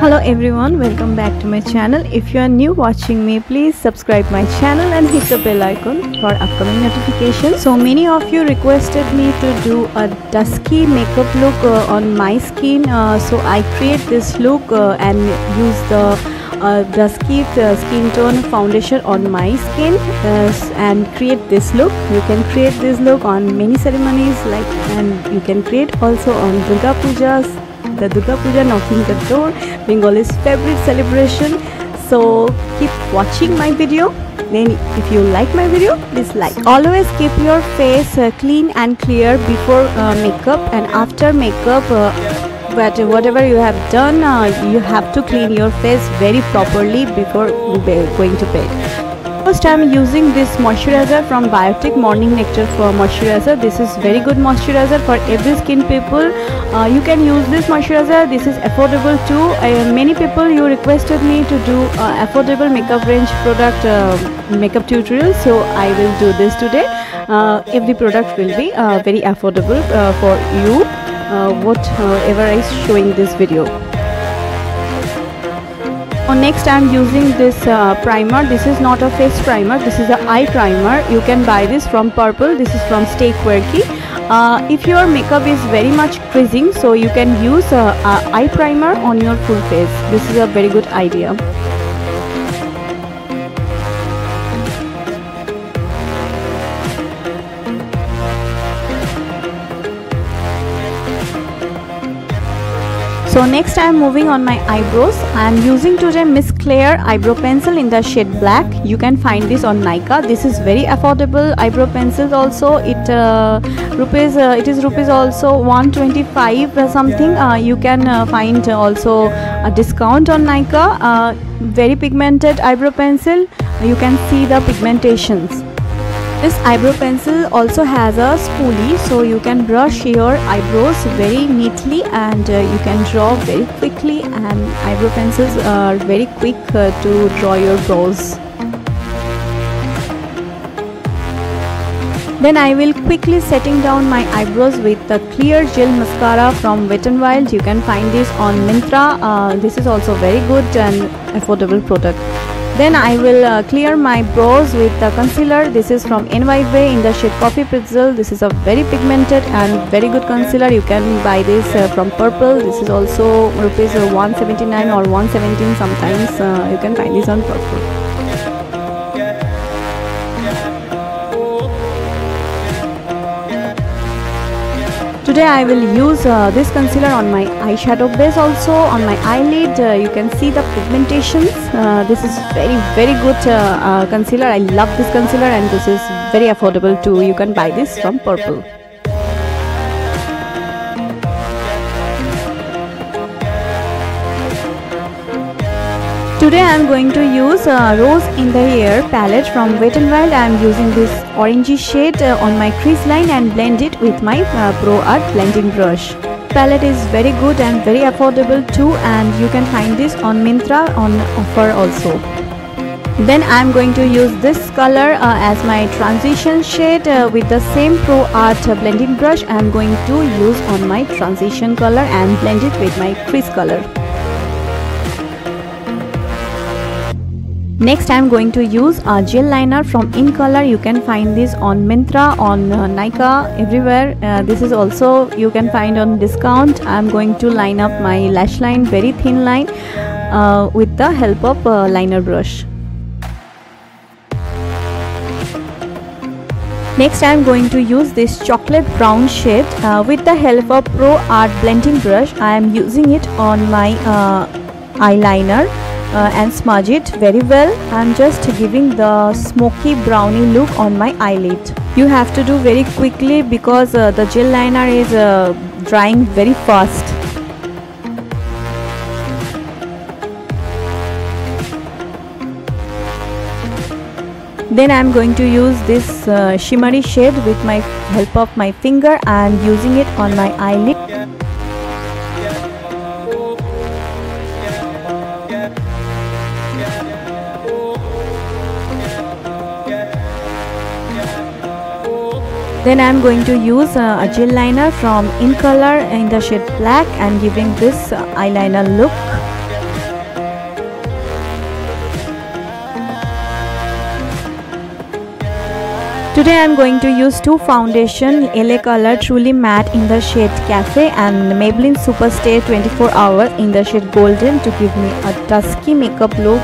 Hello everyone, welcome back to my channel. If you are new watching me, please subscribe my channel and hit the bell icon for upcoming notifications. So many of you requested me to do a dusky makeup look on my skin, so I create this look and use the dusky skin tone foundation on my skin and create this look. You can create this look on many ceremonies, and you can create also on Durga Pujas. The Durga Puja knocking the door, Bengalis' favorite celebration. So keep watching my video. Then if you like my video, please like. Always keep your face clean and clear before makeup and after makeup. But whatever you have done, you have to clean your face very properly before going to bed. First, I am using this moisturizer from Biotique, Morning Nectar for moisturizer. This is very good moisturizer for every skin people. You can use this moisturizer. This is affordable too. Many people you requested me to do affordable makeup range product makeup tutorial, so I will do this today. Every product will be very affordable for you, whatever is showing this video. Next, I am using this primer. This is not a face primer, this is an eye primer. You can buy this from Purplle. This is from Stay Quirky. If your makeup is very much creasing, so you can use a eye primer on your full face. This is a very good idea. So next I am moving on my eyebrows. I am using today Miss Claire eyebrow pencil in the shade black. You can find this on Nykaa. This is very affordable eyebrow pencil also. It is rupees also 125 something. You can find also a discount on Nykaa. Very pigmented eyebrow pencil. You can see the pigmentations. This eyebrow pencil also has a spoolie, so you can brush your eyebrows very neatly and you can draw very quickly, and eyebrow pencils are very quick to draw your brows. Then I will quickly setting down my eyebrows with the clear gel mascara from Wet n Wild. You can find this on Myntra. This is also very good and affordable product. Then I will clear my brows with the concealer. This is from NY Bae in the shade Coffee Purple. This is a very pigmented and very good concealer. You can buy this from Purplle. This is also rupees 179 or 117 sometimes. You can find this on Purplle. Today I will use this concealer on my eyeshadow base, also on my eyelid. You can see the pigmentations. This is very good concealer. I love this concealer and this is very affordable too. You can buy this from Purplle. Today I am going to use Rose in the Air palette from Wet n Wild. I am using this orangey shade on my crease line and blend it with my Pro Art blending brush. Palette is very good and very affordable too, and you can find this on Myntra on offer also. Then I am going to use this color as my transition shade with the same Pro Art blending brush. I am going to use on my transition color and blend it with my crease color. Next I am going to use a gel liner from InColor. You can find this on Myntra, on Nykaa, everywhere. This is also you can find on discount. I am going to line up my lash line, very thin line, with the help of a liner brush. Next I am going to use this chocolate brown shade with the help of Pro Art blending brush. I am using it on my eyeliner. And smudge it very well. I'm just giving the smoky brownie look on my eyelid. You have to do very quickly because the gel liner is drying very fast. Then I'm going to use this shimmery shade with my help of my finger and using it on my eyelid. Then I am going to use a gel liner from InColor in the shade black and giving this eyeliner look. Today I'm going to use two foundation, LA Color Truly Matte in the shade Cafe and Maybelline SuperStay 24 Hours in the shade Golden to give me a dusky makeup look.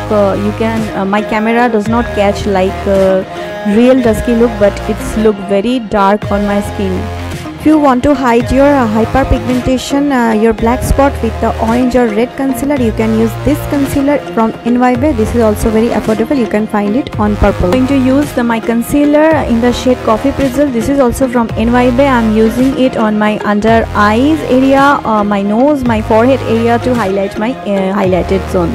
My camera does not catch like real dusky look, but it's look very dark on my skin. If you want to hide your hyperpigmentation, your black spot with the orange or red concealer, you can use this concealer from NY Bae. This is also very affordable. You can find it on Purplle. I'm going to use my concealer in the shade Coffee Purple. This is also from NY Bae. I'm using it on my under eyes area, my nose, my forehead area to highlight my highlighted zone.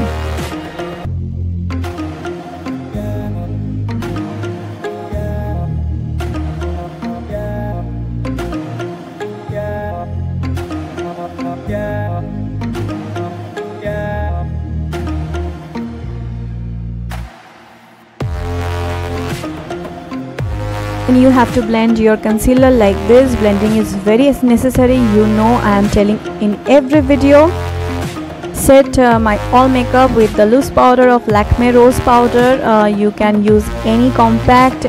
You have to blend your concealer like this. Blending is very necessary, you know I am telling in every video. Set my all makeup with the loose powder of Lakme rose powder. You can use any compact.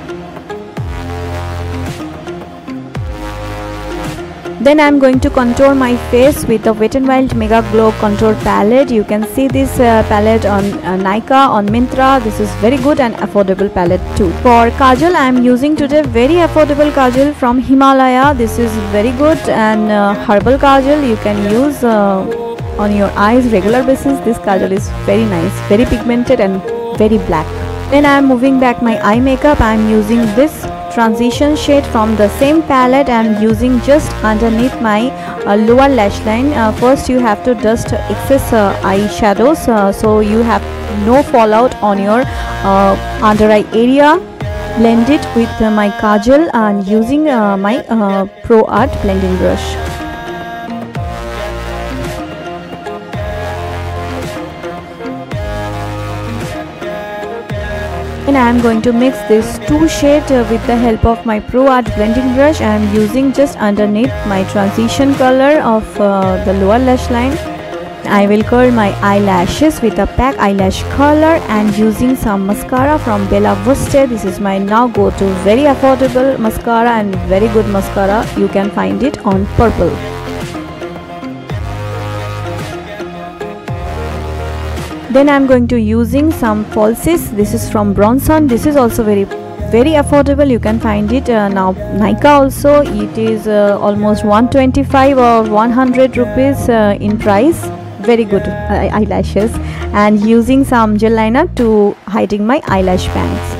Then I'm going to contour my face with the Wet n Wild Mega Glow Contour Palette. You can see this palette on Nykaa, on Myntra. This is very good and affordable palette too. For kajal, I'm using today very affordable kajal from Himalaya. This is very good and herbal kajal. You can use on your eyes regular basis. This kajal is very nice, very pigmented and very black. Then I'm moving back my eye makeup. I'm using this transition shade from the same palette. I'm using just underneath my lower lash line. First you have to dust excess eyeshadows so you have no fallout on your under eye area. Blend it with my kajal and using my Pro Art blending brush. And I am going to mix these two shades with the help of my Pro Art blending brush. I am using just underneath my transition color of the lower lash line. I will curl my eyelashes with a pack eyelash curler and using some mascara from Bella Voste. This is my now go-to very affordable mascara and very good mascara. You can find it on Purplle. Then I'm going to using some falsies. This is from Bronson. This is also very affordable. You can find it now Nykaa also. It is almost 125 or 100 rupees in price. Very good eyelashes and using some gel liner to hiding my eyelash bands.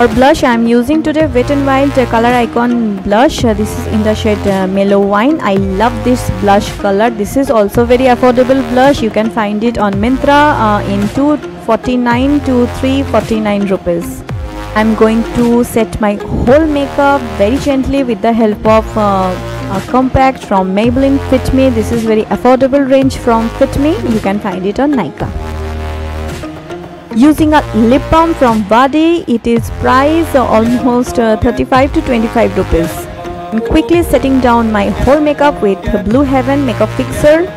For blush, I am using today Wet n Wild Color Icon blush. This is in the shade Mellow Wine. I love this blush color. This is also very affordable blush. You can find it on Myntra in 249 to 349 rupees. I am going to set my whole makeup very gently with the help of a compact from Maybelline Fit Me. This is very affordable range from Fit Me. You can find it on Nykaa. Using a lip balm from Body, it is price almost 35 to 25 rupees. And quickly setting down my whole makeup with Blue Heaven makeup fixer.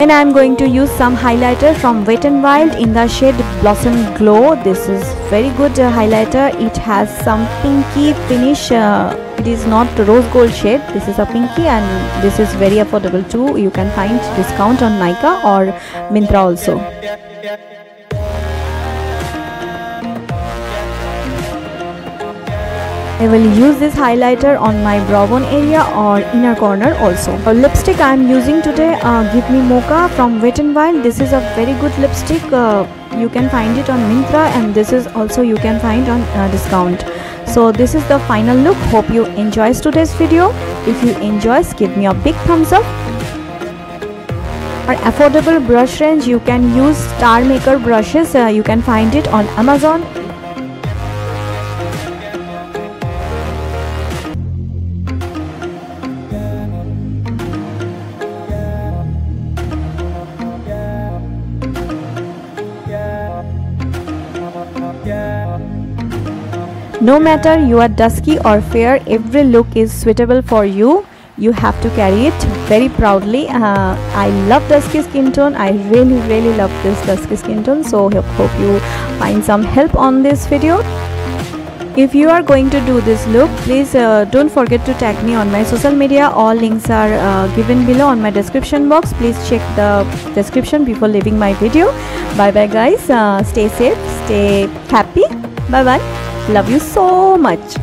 And I am going to use some highlighter from Wet n Wild in the shade Blossom Glow. This is very good highlighter. It has some pinky finish. It is not rose gold shade. This is a pinky and this is very affordable too. You can find discount on Nykaa or Myntra also. I will use this highlighter on my brow bone area or inner corner also. For lipstick, I am using today Give Me Mocha from Wet n Wild. This is a very good lipstick. You can find it on Myntra and this is also you can find on discount. So this is the final look. Hope you enjoyed today's video. If you enjoyed, give me a big thumbs up. For affordable brush range, you can use Star Maker brushes. You can find it on Amazon. No matter you are dusky or fair, every look is suitable for you. you have to carry it very proudly. I love dusky skin tone. I really love this dusky skin tone. So hope you find some help on this video. If you are going to do this look, please don't forget to tag me on my social media. All links are given below on my description box. Please check the description before leaving my video. Bye bye guys. Stay safe, stay happy. Bye bye. Love you so much.